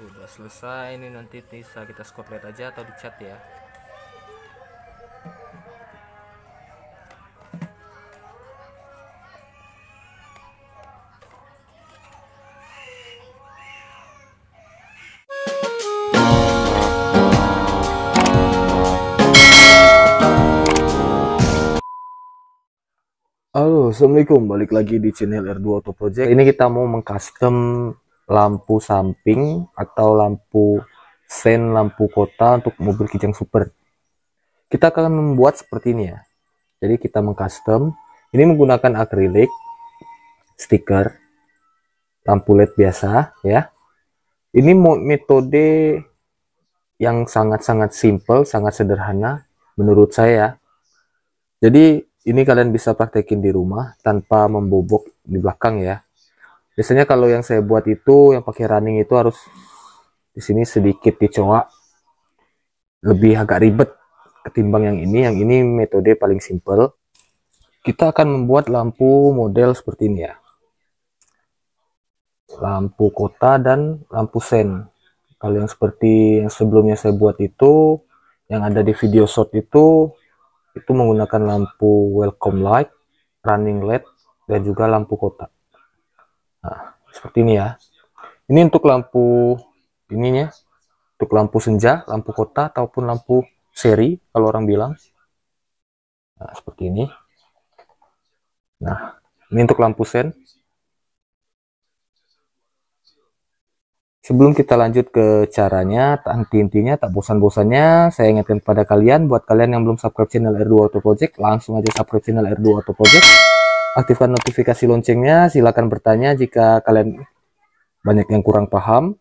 Udah selesai, ini nanti bisa kita scotlet aja atau dicat ya. Halo, assalamualaikum, balik lagi di channel R2 Auto Project. Ini kita mau mengcustom lampu samping atau lampu sen, lampu kota untuk mobil Kijang Super. Kita akan membuat seperti ini ya. Jadi kita mengcustom. Ini menggunakan akrilik, stiker, lampu LED biasa ya. Ini metode yang sangat-sangat simple, sangat sederhana menurut saya. Jadi ini kalian bisa praktekin di rumah tanpa membobok di belakang ya. Biasanya kalau yang saya buat itu yang pakai running itu harus di sini sedikit dicoba, lebih agak ribet ketimbang yang ini. Yang ini metode paling simple. Kita akan membuat lampu model seperti ini ya. Lampu kota dan lampu sen. Kalau yang seperti yang sebelumnya saya buat itu, yang ada di video short itu menggunakan lampu welcome light, running light, dan juga lampu kota. Nah, seperti ini ya. Ini untuk lampu ininya, untuk lampu senja, lampu kota, ataupun lampu seri kalau orang bilang. Nah, seperti ini. Nah, ini untuk lampu sen. Sebelum kita lanjut ke caranya, tak henti-hentinya, tak bosan-bosannya, saya ingatkan kepada kalian, buat kalian yang belum subscribe channel R2 Auto Project, langsung aja subscribe channel R2 Auto Project, aktifkan notifikasi loncengnya, silakan bertanya jika kalian banyak yang kurang paham,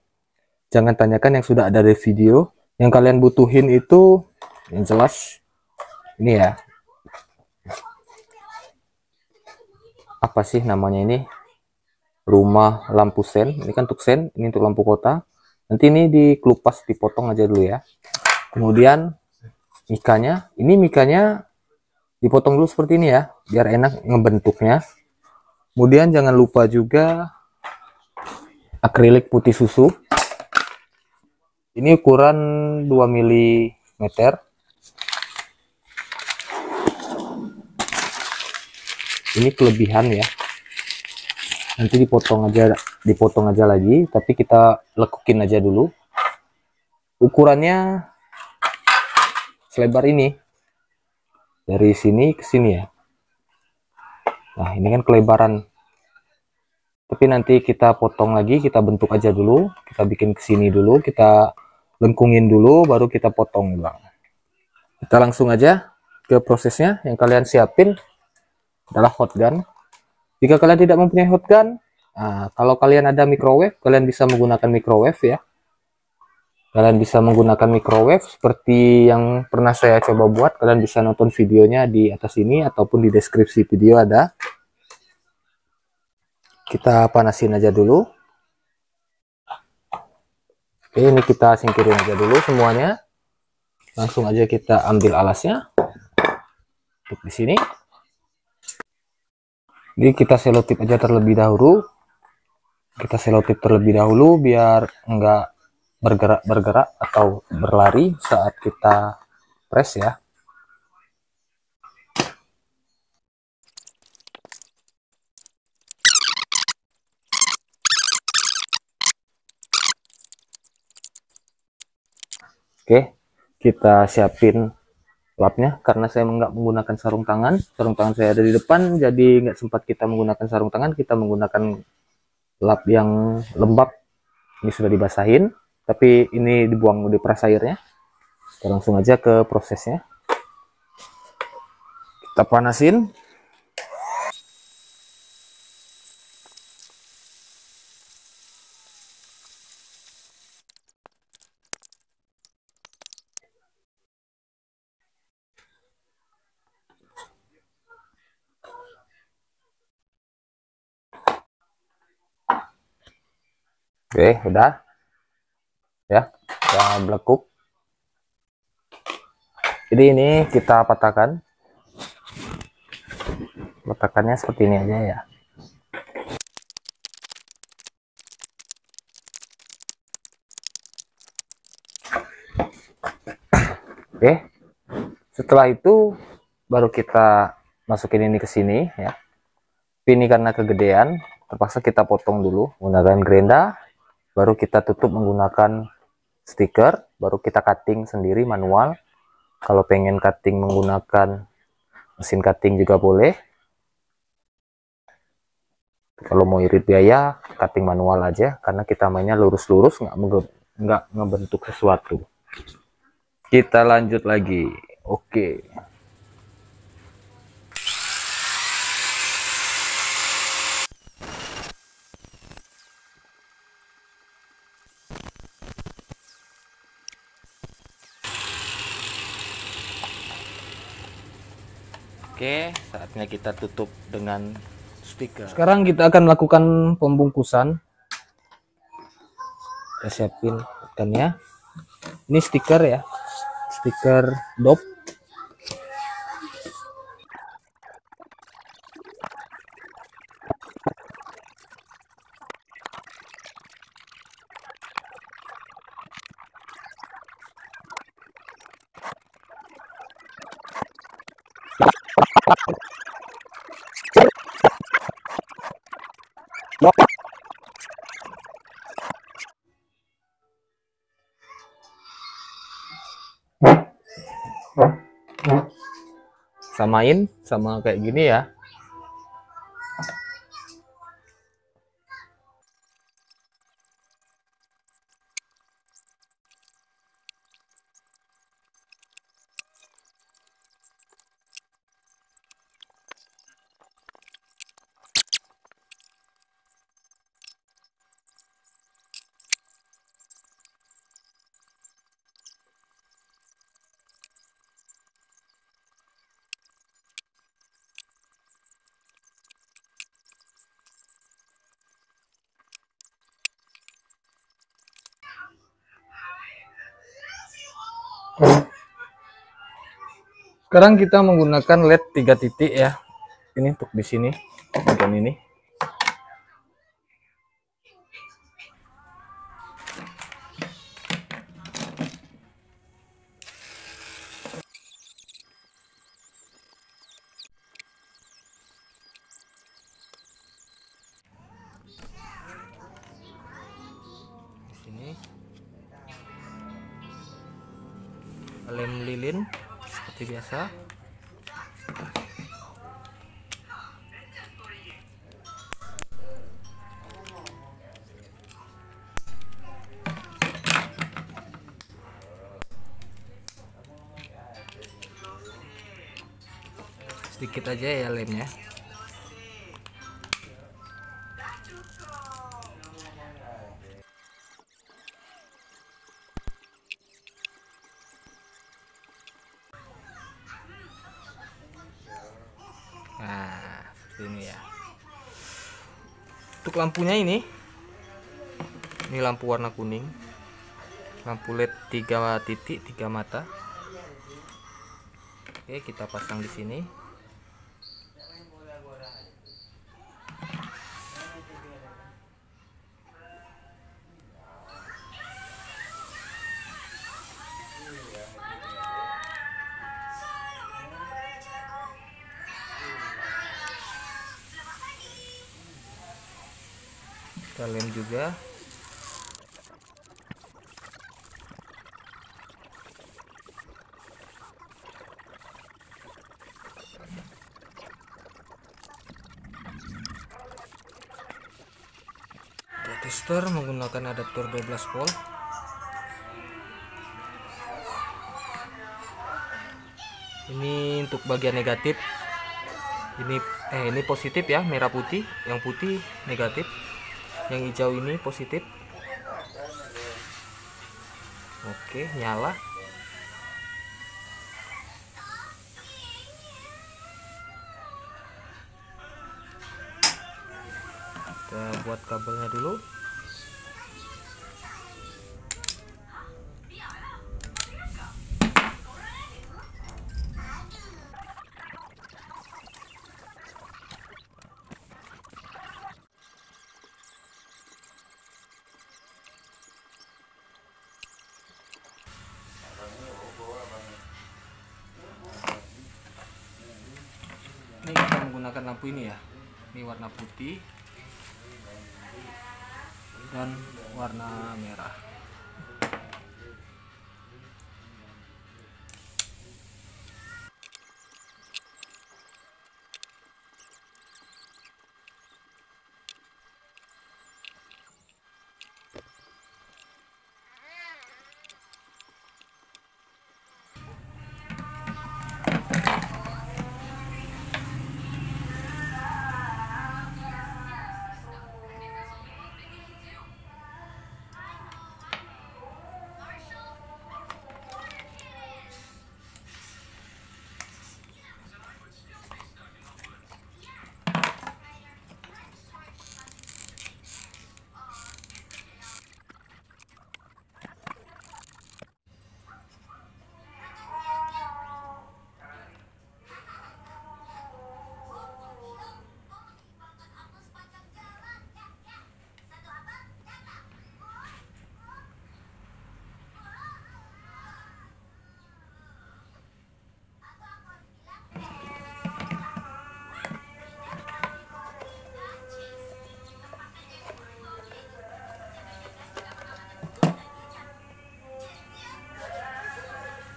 jangan tanyakan yang sudah ada di video, yang kalian butuhin itu yang jelas, ini ya, apa sih namanya ini? Rumah lampu sen, ini kan untuk sen, ini untuk lampu kota. Nanti ini dikelupas, dipotong aja dulu ya. Kemudian mikanya, ini mikanya dipotong dulu seperti ini ya, biar enak ngebentuknya. Kemudian jangan lupa juga akrilik putih susu. Ini ukuran 2 mm. Ini kelebihan ya. Nanti dipotong aja lagi, tapi kita lekukin aja dulu. Ukurannya selebar ini, dari sini ke sini ya. Nah, ini kan kelebaran, tapi nanti kita potong lagi, kita bentuk aja dulu, kita bikin ke sini dulu, kita lengkungin dulu, baru kita potong ulang. Kita langsung aja ke prosesnya. Yang kalian siapin adalah hot gun. Jika kalian tidak mempunyai hot gun, nah, kalau kalian ada microwave, kalian bisa menggunakan microwave ya. Kalian bisa menggunakan microwave seperti yang pernah saya coba buat. Kalian bisa nonton videonya di atas ini ataupun di deskripsi video ada. Kita panasin aja dulu. Oke, ini kita singkirin aja dulu semuanya. Langsung aja kita ambil alasnya. Tutup di sini. Jadi kita selotip aja terlebih dahulu. Kita selotip terlebih dahulu biar enggak bergerak-bergerak atau berlari saat kita press ya. Oke, kita siapin lapnya, karena saya nggak menggunakan sarung tangan saya ada di depan, jadi nggak sempat kita menggunakan sarung tangan, kita menggunakan lap yang lembab. Ini sudah dibasahin, tapi ini dibuang di peras airnya. Kita langsung aja ke prosesnya, kita panasin. Oke, udah ya, kita blekuk. Jadi ini kita patahkannya seperti ini aja ya. Oke. Setelah itu baru kita masukin ini ke sini ya. Ini karena kegedean, terpaksa kita potong dulu menggunakan gerinda, baru kita tutup menggunakan stiker, baru kita cutting sendiri manual. Kalau pengen cutting menggunakan mesin cutting juga boleh. Kalau mau irit biaya, cutting manual aja, karena kita mainnya lurus-lurus, nggak ngebentuk sesuatu. Kita lanjut lagi. Oke. Oke, saatnya kita tutup dengan stiker. Sekarang kita akan melakukan pembungkusan. Kita siapin ikannya. Ini stiker ya, stiker dop. Samain sama kayak gini ya. Sekarang kita menggunakan LED 3 titik ya. Ini untuk di sini bagian ini. Lem lilin seperti biasa. Sedikit aja ya lemnya. Nah, seperti ini ya. Untuk lampunya ini lampu warna kuning, lampu LED 3 titik 3 mata. Oke, kita pasang di sini. Kita lem juga. Kita tester menggunakan adaptor 12 volt. Ini untuk bagian negatif. Ini positif ya, merah putih. Yang putih negatif. Yang hijau ini positif. Oke, nyala. Kita buat kabelnya dulu. menggunakan lampu ini ya. Ini warna putih dan warna merah.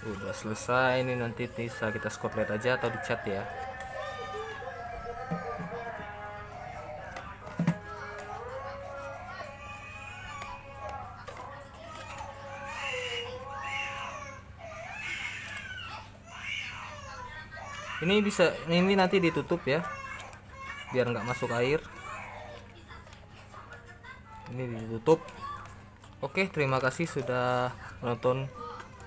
Udah selesai, ini nanti bisa kita skotlet aja atau dicat ya. Ini bisa, ini nanti ditutup ya, biar nggak masuk air. Ini ditutup. Oke, terima kasih sudah menonton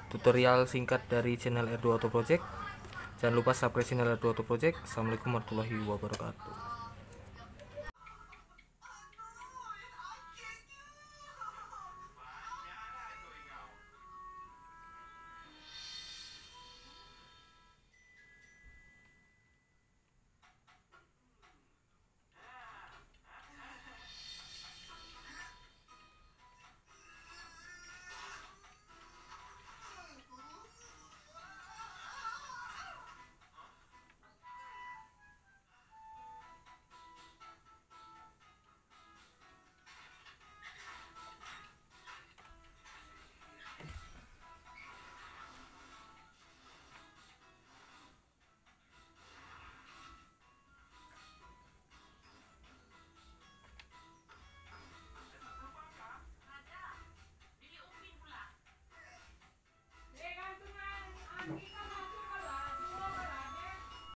tutorial singkat dari channel R2 Auto Project. Jangan lupa subscribe channel R2 Auto Project. Assalamualaikum warahmatullahi wabarakatuh.